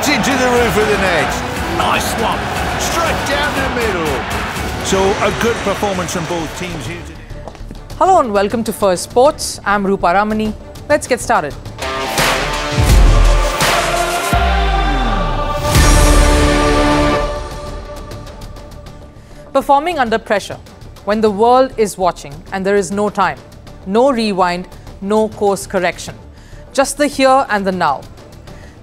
straight into the roof of the net. Nice one. Straight down the middle. So a good performance from both teams here today. Hello and welcome to First Sports. I'm Rupha Ramani. Let's get started. Performing under pressure, when the world is watching and there is no time, no rewind, no course correction. Just the here and the now.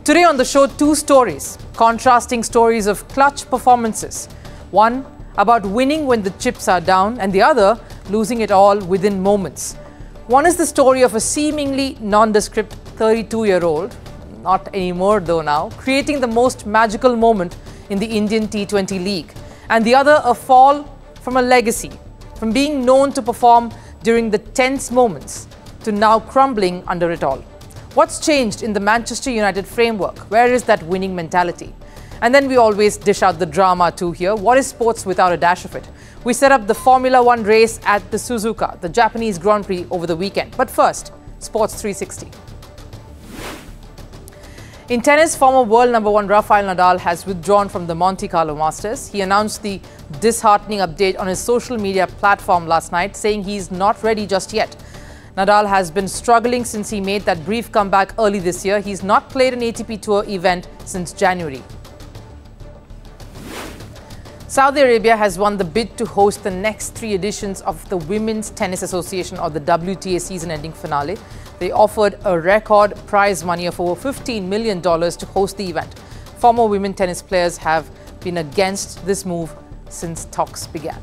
Today on the show, two stories, contrasting stories of clutch performances. One about winning when the chips are down and the other losing it all within moments. One is the story of a seemingly nondescript 32-year-old, not anymore though now, creating the most magical moment in the Indian T20 League. And the other, a fall from a legacy, from being known to perform during the tense moments to now crumbling under it all. What's changed in the Manchester United framework? Where is that winning mentality? And then we always dish out the drama too here. What is sports without a dash of it? We set up the Formula One race at the Suzuka, the Japanese Grand Prix over the weekend. But first, Sports 360. In tennis, former world number one Rafael Nadal has withdrawn from the Monte Carlo Masters. He announced the disheartening update on his social media platform last night, saying he's not ready just yet. Nadal has been struggling since he made that brief comeback early this year. He's not played an ATP Tour event since January. Saudi Arabia has won the bid to host the next three editions of the Women's Tennis Association, or the WTA, season-ending finale. They offered a record prize money of over $15 million to host the event. Former women tennis players have been against this move since talks began.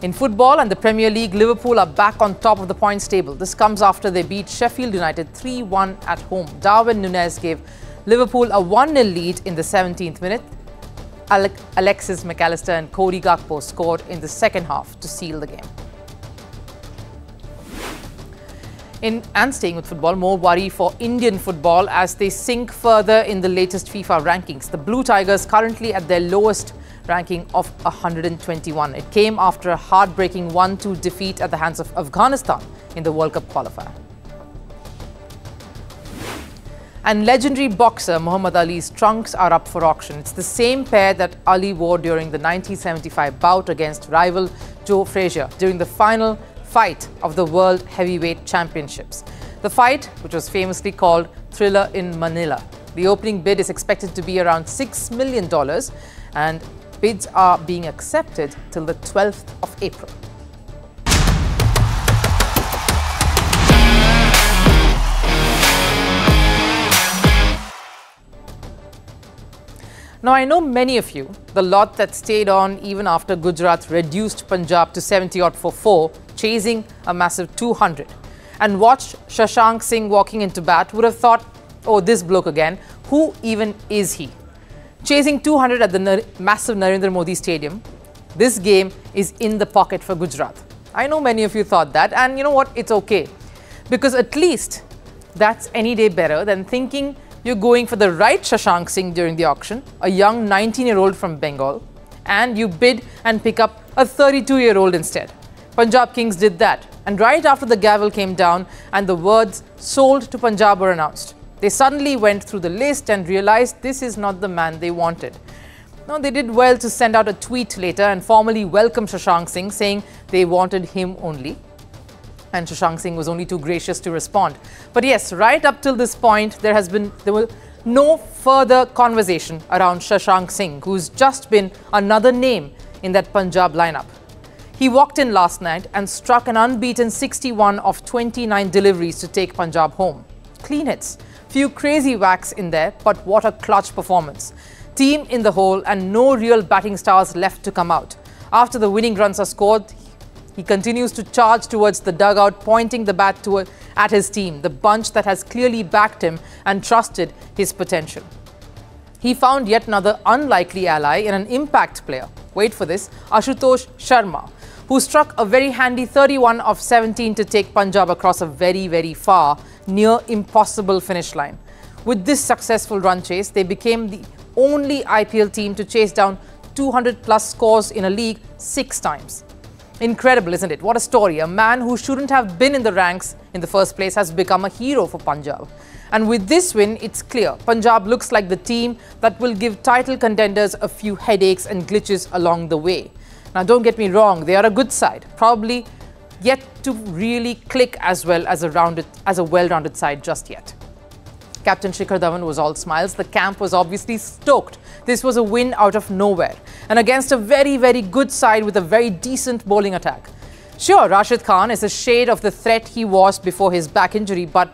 In football and the Premier League, Liverpool are back on top of the points table. This comes after they beat Sheffield United 3-1 at home. Darwin Nunez gave Liverpool a 1-0 lead in the 17th minute. Alexis McAllister and Cody Gakpo scored in the second half to seal the game. And staying with football, more worry for Indian football as they sink further in the latest FIFA rankings. The Blue Tigers currently at their lowest ranking of 121. It came after a heartbreaking 1-2 defeat at the hands of Afghanistan in the World Cup qualifier. And legendary boxer Muhammad Ali's trunks are up for auction. It's the same pair that Ali wore during the 1975 bout against rival Joe Frazier during the final fight of the World Heavyweight Championships. The fight, which was famously called Thriller in Manila. The opening bid is expected to be around $6 million and bids are being accepted till the 12th of April. Now, I know many of you, the lot that stayed on even after Gujarat reduced Punjab to 70-odd for 4, chasing a massive 200, and watched Shashank Singh walking into bat would have thought, oh, this bloke again, who even is he? Chasing 200 at the massive Narendra Modi Stadium, this game is in the pocket for Gujarat. I know many of you thought that, and you know what, it's okay. Because at least that's any day better than thinking you're going for the right Shashank Singh during the auction, a young 19-year-old from Bengal, and you bid and pick up a 32-year-old instead. Punjab Kings did that, and right after the gavel came down and the words sold to Punjab were announced, they suddenly went through the list and realized this is not the man they wanted. Now, they did well to send out a tweet later and formally welcome Shashank Singh, saying they wanted him only. And Shashank Singh was only too gracious to respond. But yes, right up till this point, there was no further conversation around Shashank Singh, who's just been another name in that Punjab lineup. He walked in last night and struck an unbeaten 61 of 29 deliveries to take Punjab home. Clean hits, few crazy whacks in there, but what a clutch performance. Team in the hole and no real batting stars left to come out. After the winning runs are scored, he continues to charge towards the dugout, pointing the bat at his team, the bunch that has clearly backed him and trusted his potential. He found yet another unlikely ally in an impact player, wait for this, Ashutosh Sharma, who struck a very handy 31 of 17 to take Punjab across a very, very far, near impossible finish line. With this successful run chase, they became the only IPL team to chase down 200-plus scores in a league 6 times. Incredible, isn't it? What a story. A man who shouldn't have been in the ranks in the first place has become a hero for Punjab. And with this win, it's clear Punjab looks like the team that will give title contenders a few headaches and glitches along the way. Now, don't get me wrong, they are a good side, probably yet to really click as well as a well-rounded side just yet. Captain Shikhar Dhawan was all smiles. The camp was obviously stoked. This was a win out of nowhere and against a very, very good side with a very decent bowling attack. Sure, Rashid Khan is a shade of the threat he was before his back injury, but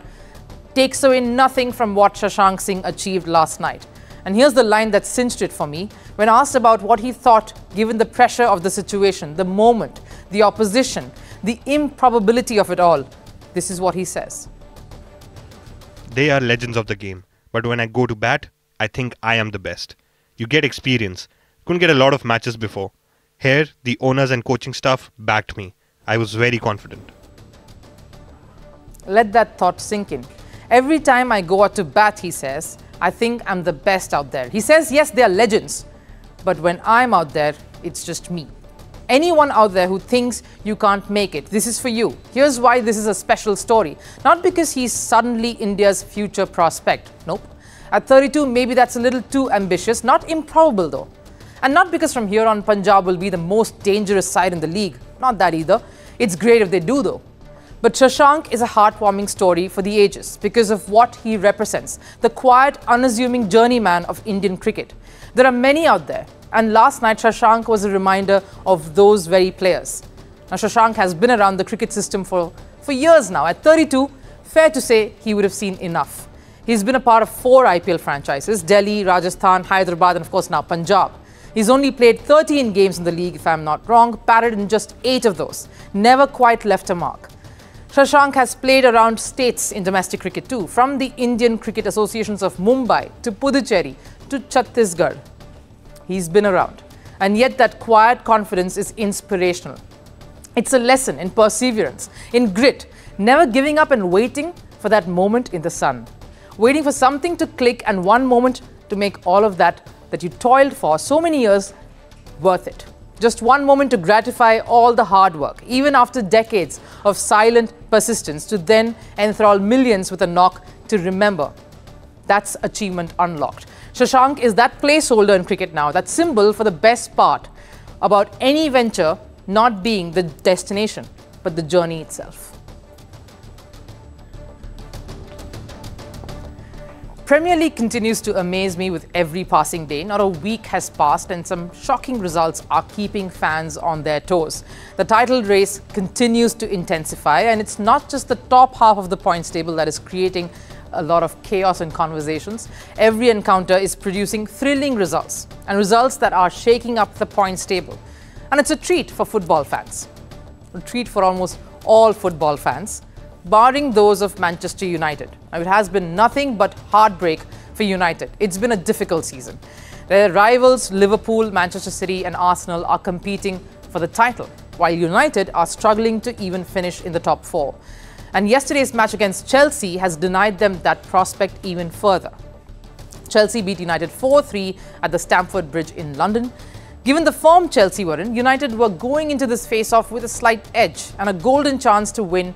takes away nothing from what Shashank Singh achieved last night. And here's the line that cinched it for me. When asked about what he thought, given the pressure of the situation, the moment, the opposition, the improbability of it all, this is what he says. They are legends of the game, but when I go to bat, I think I am the best. You get experience. Couldn't get a lot of matches before. Here, the owners and coaching staff backed me. I was very confident. Let that thought sink in. Every time I go out to bat, he says, I think I'm the best out there. He says, yes, they are legends, but when I'm out there, it's just me. Anyone out there who thinks you can't make it, this is for you. Here's why this is a special story. Not because he's suddenly India's future prospect. Nope. At 32, maybe that's a little too ambitious. Not improbable though. And not because from here on Punjab will be the most dangerous side in the league. Not that either. It's great if they do though. But Shashank is a heartwarming story for the ages because of what he represents. The quiet, unassuming journeyman of Indian cricket. There are many out there. And last night, Shashank was a reminder of those very players. Now, Shashank has been around the cricket system for years now. At 32, fair to say he would have seen enough. He's been a part of 4 IPL franchises, Delhi, Rajasthan, Hyderabad, and of course now Punjab. He's only played 13 games in the league, if I'm not wrong, batted in just 8 of those. Never quite left a mark. Shashank has played around states in domestic cricket too, from the Indian cricket associations of Mumbai to Puducherry to Chhattisgarh. He's been around. And yet that quiet confidence is inspirational. It's a lesson in perseverance, in grit, never giving up and waiting for that moment in the sun. Waiting for something to click and one moment to make all of that you toiled for so many years worth it. Just one moment to gratify all the hard work, even after decades of silent persistence, to then enthrall millions with a knock to remember. That's achievement unlocked. Shashank is that placeholder in cricket now, that symbol for the best part about any venture not being the destination, but the journey itself. Premier League continues to amaze me with every passing day. Not a week has passed and some shocking results are keeping fans on their toes. The title race continues to intensify and it's not just the top half of the points table that is creating a lot of chaos and conversations. Every encounter is producing thrilling results and results that are shaking up the points table. And it's a treat for football fans. A treat for almost all football fans, barring those of Manchester United. Now, it has been nothing but heartbreak for United. It's been a difficult season. Their rivals Liverpool, Manchester City and Arsenal are competing for the title, while United are struggling to even finish in the top 4. And yesterday's match against Chelsea has denied them that prospect even further. Chelsea beat United 4-3 at the Stamford Bridge in London. Given the form Chelsea were in, United were going into this face-off with a slight edge and a golden chance to win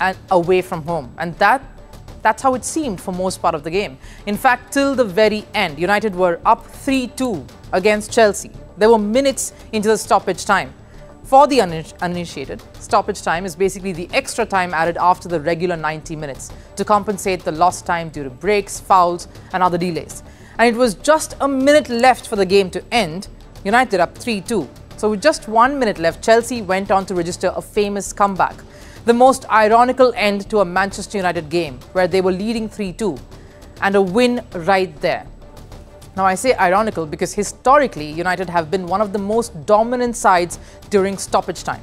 and away from home. And that's how it seemed for most part of the game. In fact, till the very end, United were up 3-2 against Chelsea. There were minutes into the stoppage time. For the uninitiated, stoppage time is basically the extra time added after the regular 90 minutes to compensate the lost time due to breaks, fouls and other delays. And it was just a minute left for the game to end, United up 3-2. So with just 1 minute left, Chelsea went on to register a famous comeback. The most ironical end to a Manchester United game where they were leading 3-2 and a win right there. Now, I say ironical because historically, United have been one of the most dominant sides during stoppage time.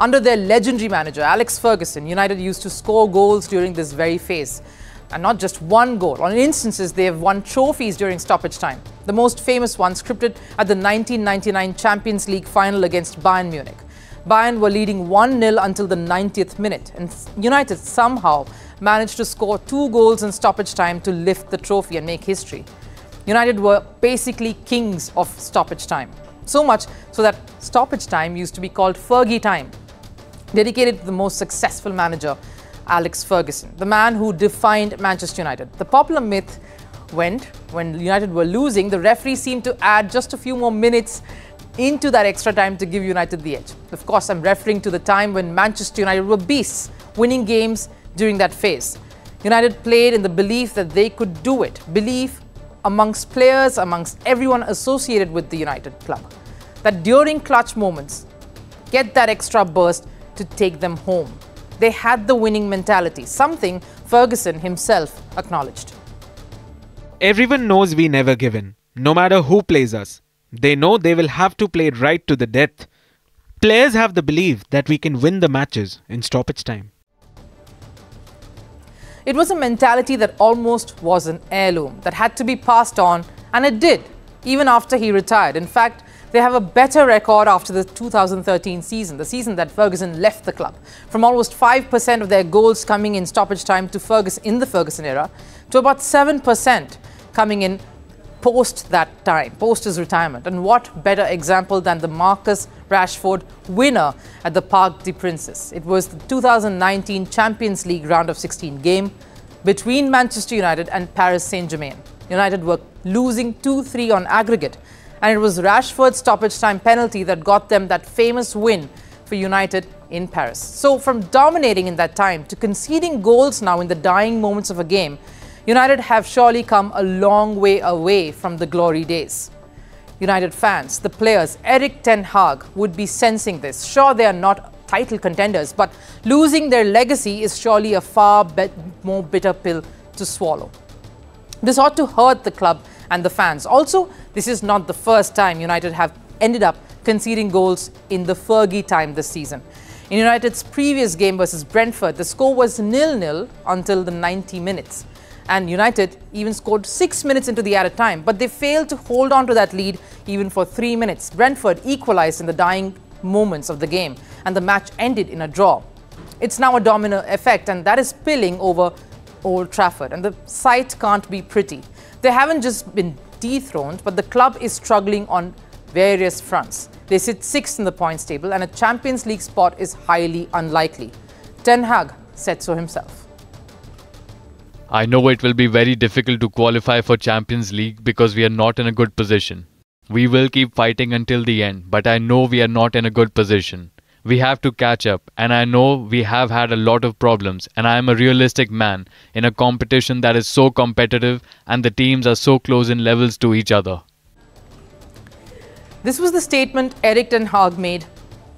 Under their legendary manager, Alex Ferguson, United used to score goals during this very phase. And not just one goal. On instances, they have won trophies during stoppage time. The most famous one scripted at the 1999 Champions League final against Bayern Munich. Bayern were leading 1-0 until the 90th minute, and United somehow managed to score 2 goals in stoppage time to lift the trophy and make history. United were basically kings of stoppage time. So much so that stoppage time used to be called Fergie time, dedicated to the most successful manager Alex Ferguson, the man who defined Manchester United. The popular myth went when United were losing, the referee seemed to add just a few more minutes into that extra time to give United the edge. Of course, I'm referring to the time when Manchester United were beasts, winning games during that phase. United played in the belief that they could do it, belief amongst players, amongst everyone associated with the United club, that during clutch moments, get that extra burst to take them home. They had the winning mentality, something Ferguson himself acknowledged. Everyone knows we never give in, no matter who plays us. They know they will have to play right to the death. Players have the belief that we can win the matches in stoppage time. It was a mentality that almost was an heirloom, that had to be passed on, and it did, even after he retired. In fact, they have a better record after the 2013 season, the season that Ferguson left the club. From almost 5% of their goals coming in stoppage time to Ferguson in the Ferguson era, to about 7% coming in post that time, post his retirement. And what better example than the Marcus Rashford winner at the Parc des Princes. It was the 2019 Champions League round of 16 game between Manchester United and Paris Saint-Germain. United were losing 2-3 on aggregate, and it was Rashford's stoppage time penalty that got them that famous win for United in Paris. So from dominating in that time to conceding goals now in the dying moments of a game, United have surely come a long way away from the glory days. United fans, the players, Erik Ten Hag would be sensing this. Sure, they are not title contenders, but losing their legacy is surely a far more bitter pill to swallow. This ought to hurt the club and the fans. Also, this is not the first time United have ended up conceding goals in the Fergie time this season. In United's previous game versus Brentford, the score was 0-0 until the 90 minutes. And United even scored 6 minutes into the added time, but they failed to hold on to that lead even for 3 minutes. Brentford equalized in the dying moments of the game, and the match ended in a draw. It's now a domino effect, and that is spilling over Old Trafford, and the sight can't be pretty. They haven't just been dethroned, but the club is struggling on various fronts. They sit sixth in the points table, and a Champions League spot is highly unlikely. Ten Hag said so himself. I know it will be very difficult to qualify for Champions League because we are not in a good position. We will keep fighting until the end, but I know we are not in a good position. We have to catch up, and I know we have had a lot of problems, and I am a realistic man in a competition that is so competitive and the teams are so close in levels to each other. This was the statement Erik Ten Hag made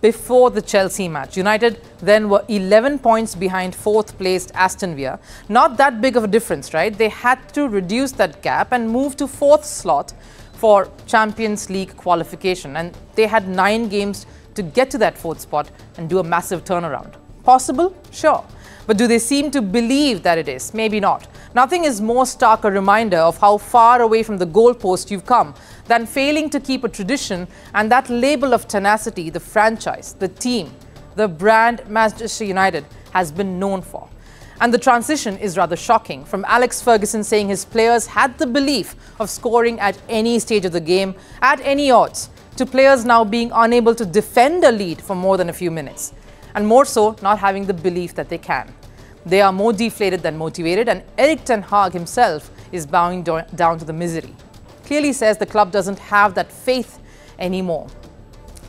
before the Chelsea match. United then were 11 points behind fourth-placed Aston Villa. Not that big of a difference, right? They had to reduce that gap and move to fourth slot for Champions League qualification. And they had 9 games to get to that fourth spot and do a massive turnaround. Possible? Sure. But do they seem to believe that it is? Maybe not. Nothing is more stark a reminder of how far away from the goalpost you've come than failing to keep a tradition and that label of tenacity the franchise, the team, the brand Manchester United has been known for. And the transition is rather shocking, from Alex Ferguson saying his players had the belief of scoring at any stage of the game, at any odds, to players now being unable to defend a lead for more than a few minutes. And more so, not having the belief that they can. They are more deflated than motivated, and Erik Ten Hag himself is bowing down to the misery. Clearly says the club doesn't have that faith anymore.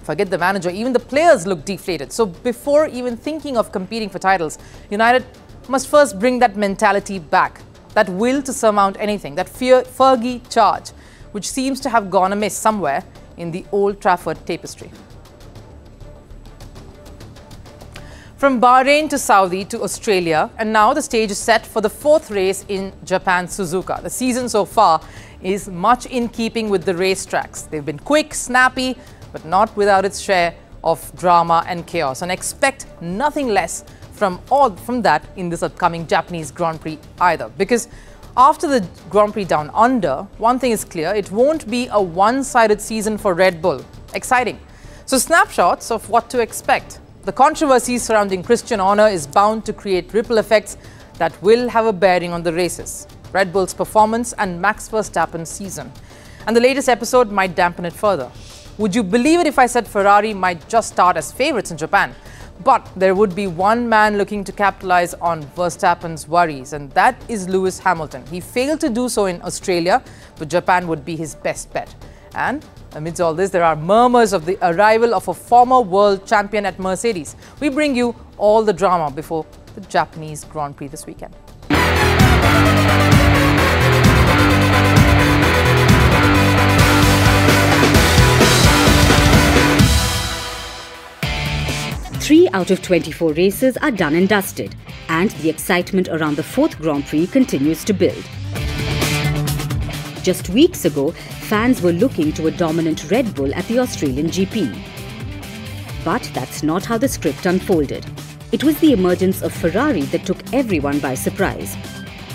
Forget the manager, even the players look deflated. So before even thinking of competing for titles, United must first bring that mentality back, that will to surmount anything, that Fergie charge, which seems to have gone amiss somewhere in the Old Trafford tapestry. From Bahrain to Saudi to Australia, and now the stage is set for the 4th race in Japan's Suzuka. The season so far is much in keeping with the racetracks. They've been quick, snappy, but not without its share of drama and chaos. And expect nothing less from that in this upcoming Japanese Grand Prix either. Because after the Grand Prix Down Under, one thing is clear, it won't be a one-sided season for Red Bull. Exciting. So snapshots of what to expect. The controversy surrounding Christian Horner is bound to create ripple effects that will have a bearing on the races, Red Bull's performance and Max Verstappen's season. And the latest episode might dampen it further. Would you believe it if I said Ferrari might just start as favourites in Japan? But there would be one man looking to capitalize on Verstappen's worries, and that is Lewis Hamilton. He failed to do so in Australia, but Japan would be his best bet. And amidst all this, there are murmurs of the arrival of a former world champion at Mercedes. We bring you all the drama before the Japanese Grand Prix this weekend. Three out of 24 races are done and dusted, and the excitement around the fourth Grand Prix continues to build. Just weeks ago, fans were looking to a dominant Red Bull at the Australian GP. But that's not how the script unfolded. It was the emergence of Ferrari that took everyone by surprise.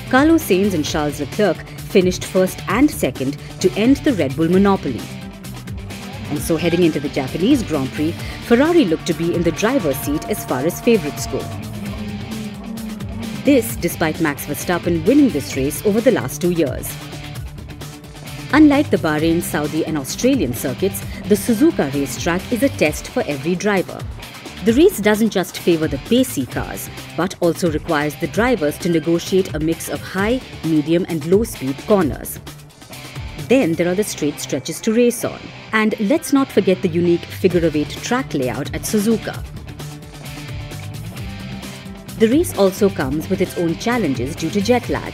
Carlos Sainz and Charles Leclerc finished first and second to end the Red Bull monopoly. And so heading into the Japanese Grand Prix, Ferrari looked to be in the driver's seat as far as favourites go. This despite Max Verstappen winning this race over the last 2 years. Unlike the Bahrain, Saudi and Australian circuits, the Suzuka racetrack is a test for every driver. The race doesn't just favour the pacey cars, but also requires the drivers to negotiate a mix of high, medium and low speed corners. Then there are the straight stretches to race on. And let's not forget the unique figure-of-eight track layout at Suzuka. The race also comes with its own challenges due to jet lag.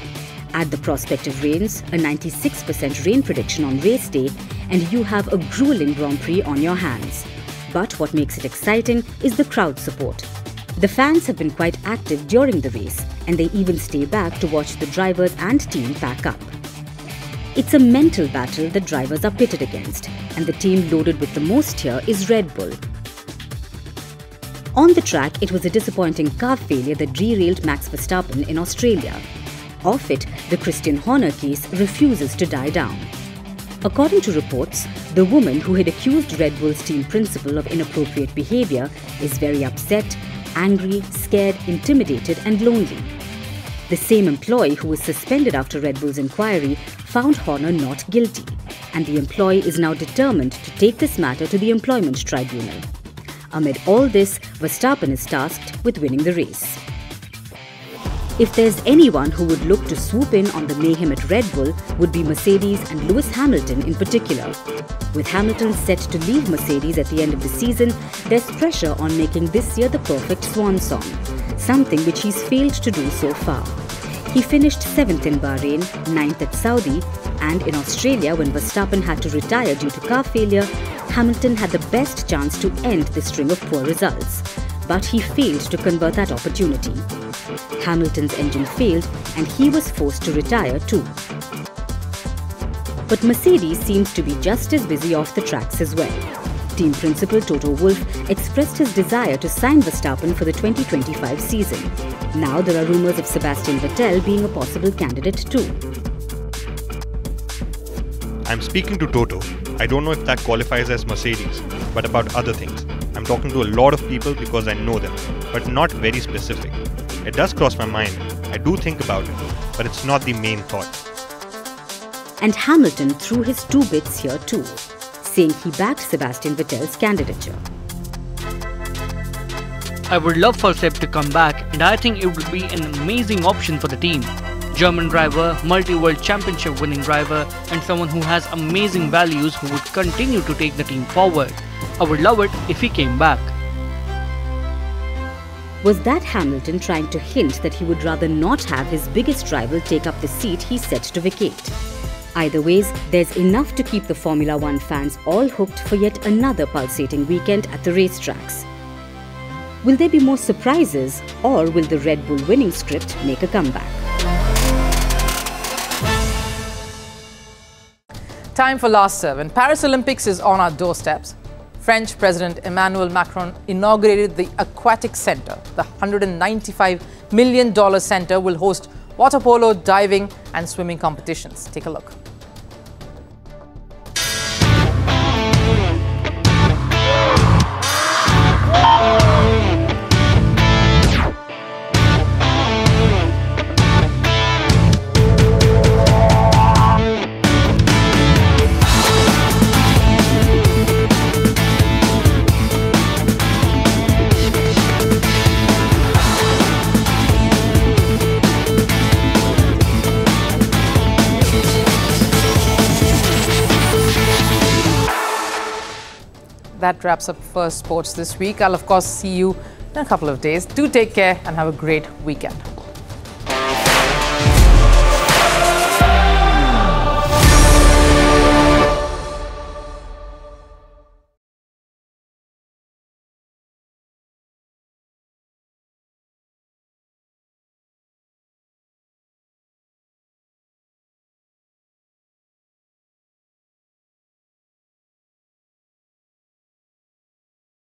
Add the prospect of rains, a 96% rain prediction on race day, and you have a grueling Grand Prix on your hands. But what makes it exciting is the crowd support. The fans have been quite active during the race, and they even stay back to watch the drivers and team pack up. It's a mental battle that drivers are pitted against, and the team loaded with the most here is Red Bull. On the track, it was a disappointing car failure that derailed Max Verstappen in Australia. Off it, the Christian Horner case refuses to die down. According to reports, the woman who had accused Red Bull's team principal of inappropriate behaviour is very upset, angry, scared, intimidated and lonely. The same employee who was suspended after Red Bull's inquiry found Horner not guilty, and the employee is now determined to take this matter to the employment tribunal. Amid all this, Verstappen is tasked with winning the race. If there's anyone who would look to swoop in on the mayhem at Red Bull, would be Mercedes and Lewis Hamilton in particular. With Hamilton set to leave Mercedes at the end of the season, there's pressure on making this year the perfect swan song, something which he's failed to do so far. He finished 7th in Bahrain, 9th at Saudi, and in Australia when Verstappen had to retire due to car failure, Hamilton had the best chance to end the string of poor results. But he failed to convert that opportunity. Hamilton's engine failed and he was forced to retire too. But Mercedes seems to be just as busy off the tracks as well. Team principal Toto Wolff expressed his desire to sign Verstappen for the 2025 season. Now there are rumours of Sebastian Vettel being a possible candidate too. I'm speaking to Toto. I don't know if that qualifies as Mercedes, but about other things. I'm talking to a lot of people because I know them, but not very specific. It does cross my mind. I do think about it, but it's not the main thought. And Hamilton threw his two bits here too, saying he backed Sebastian Vettel's candidature. I would love for Seb to come back, and I think it would be an amazing option for the team. German driver, multi-world championship winning driver, and someone who has amazing values who would continue to take the team forward. I would love it if he came back. Was that Hamilton trying to hint that he would rather not have his biggest rival take up the seat he's set to vacate? Either ways, there's enough to keep the Formula One fans all hooked for yet another pulsating weekend at the racetracks. Will there be more surprises, or will the Red Bull winning script make a comeback? Time for last serve, and Paris Olympics is on our doorsteps. French President Emmanuel Macron inaugurated the Aquatic Centre. The $195 million centre will host water polo, diving and swimming competitions. Take a look. that wraps up First Sports this week. I'll, of course, see you in a couple of days. Do take care and have a great weekend.